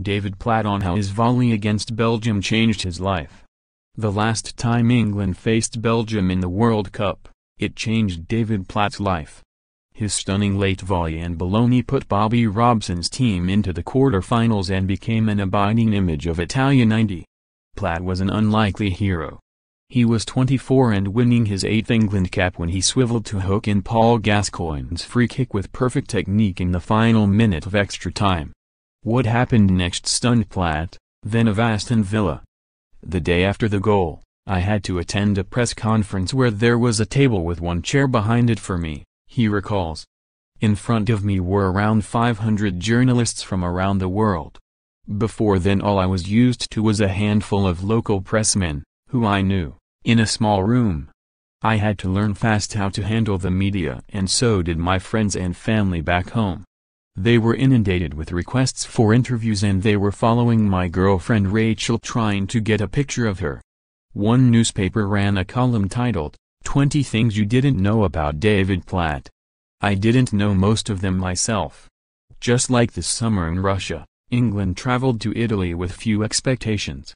David Platt on how his volley against Belgium changed his life. The last time England faced Belgium in the World Cup, it changed David Platt's life. His stunning late volley in Bologna put Bobby Robson's team into the quarter-finals and became an abiding image of Italia 90. Platt was an unlikely hero. He was 24 and winning his 8th England cap when he swiveled to hook in Paul Gascoigne's free kick with perfect technique in the final minute of extra time. What happened next stunned Platt, then of Aston Villa. The day after the goal, I had to attend a press conference where there was a table with one chair behind it for me, he recalls. In front of me were around 500 journalists from around the world. Before then all I was used to was a handful of local pressmen, who I knew, in a small room. I had to learn fast how to handle the media, and so did my friends and family back home. They were inundated with requests for interviews and they were following my girlfriend Rachel trying to get a picture of her. One newspaper ran a column titled, 20 Things You Didn't Know About David Platt. I didn't know most of them myself. Just like this summer in Russia, England traveled to Italy with few expectations.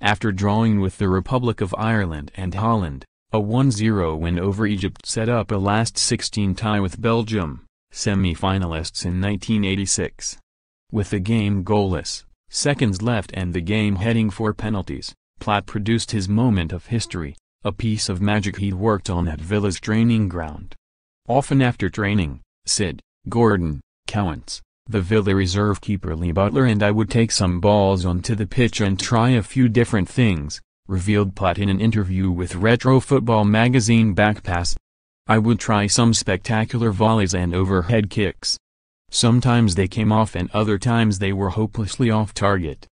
After drawing with the Republic of Ireland and Holland, a 1-0 win over Egypt set up a last 16 tie with Belgium, semi-finalists in 1986. With the game goalless, seconds left and the game heading for penalties, Platt produced his moment of history. A piece of magic he'd worked on at Villa's training ground. Often after training, Sid, Gordon, Cowans, the Villa reserve keeper Lee Butler and I would take some balls onto the pitch and try a few different things, revealed Platt in an interview with Retro Football Magazine Backpass. I would try some spectacular volleys and overhead kicks. Sometimes they came off and other times they were hopelessly off target.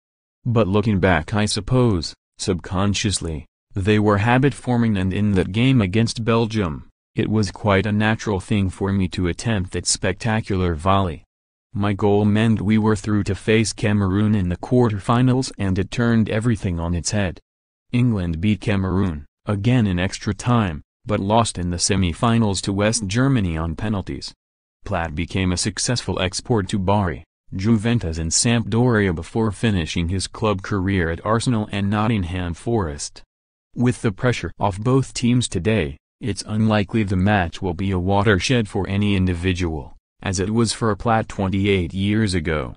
But looking back I suppose, subconsciously, they were habit-forming and in that game against Belgium, it was quite a natural thing for me to attempt that spectacular volley. My goal meant we were through to face Cameroon in the quarter-finals and it turned everything on its head. England beat Cameroon, again in extra time, but lost in the semi-finals to West Germany on penalties. Platt became a successful export to Bari, Juventus and Sampdoria before finishing his club career at Arsenal and Nottingham Forest. With the pressure off both teams today, it's unlikely the match will be a watershed for any individual, as it was for Platt 28 years ago.